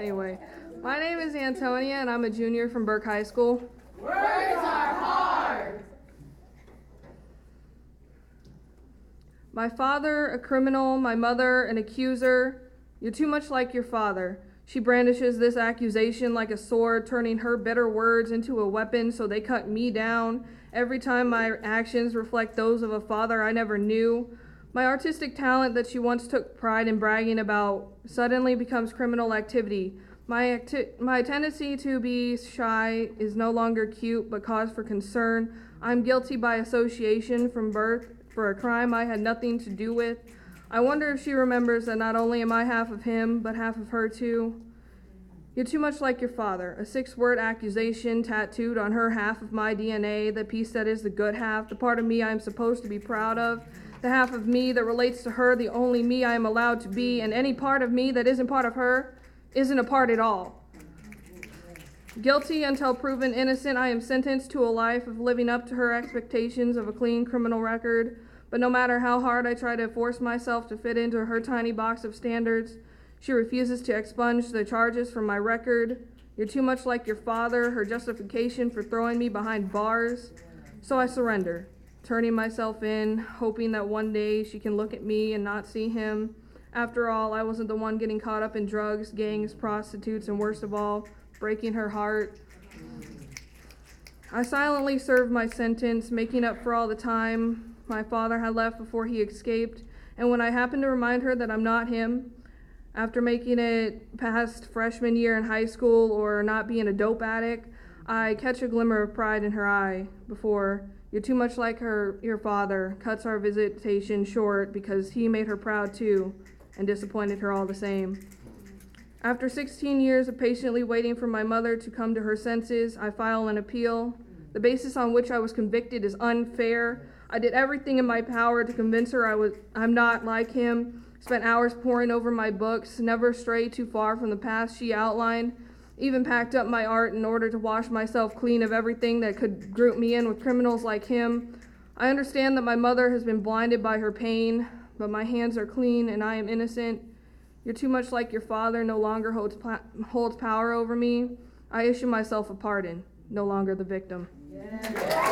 Anyway, my name is Antonia, and I'm a junior from Burke High School. Words are hard! My father, a criminal, my mother, an accuser. You're too much like your father. She brandishes this accusation like a sword, turning her bitter words into a weapon so they cut me down. Every time my actions reflect those of a father I never knew. My artistic talent that she once took pride in bragging about suddenly becomes criminal activity. My tendency to be shy is no longer cute, but cause for concern. I'm guilty by association from birth for a crime I had nothing to do with. I wonder if she remembers that not only am I half of him, but half of her too. You're too much like your father, a 6-word accusation tattooed on her half of my DNA, the piece that is the good half, the part of me I'm supposed to be proud of, the half of me that relates to her, the only me I am allowed to be, and any part of me that isn't part of her isn't a part at all. Guilty until proven innocent, I am sentenced to a life of living up to her expectations of a clean criminal record. But no matter how hard I try to force myself to fit into her tiny box of standards, she refuses to expunge the charges from my record. You're too much like your father, her justification for throwing me behind bars. So I surrender, turning myself in, hoping that one day she can look at me and not see him. After all, I wasn't the one getting caught up in drugs, gangs, prostitutes, and worst of all, breaking her heart. I silently served my sentence, making up for all the time my father had left before he escaped, and when I happened to remind her that I'm not him, after making it past freshman year in high school or not being a dope addict, I catch a glimmer of pride in her eye before you're too much like your father cuts our visitation short because he made her proud too and disappointed her all the same. After 16 years of patiently waiting for my mother to come to her senses, I file an appeal. The basis on which I was convicted is unfair. I did everything in my power to convince her I'm not like him, spent hours poring over my books, never strayed too far from the path she outlined, even packed up my art in order to wash myself clean of everything that could group me in with criminals like him. I understand that my mother has been blinded by her pain, but my hands are clean and I am innocent. You're too much like your father no longer holds power over me. I issue myself a pardon, no longer the victim. Yeah.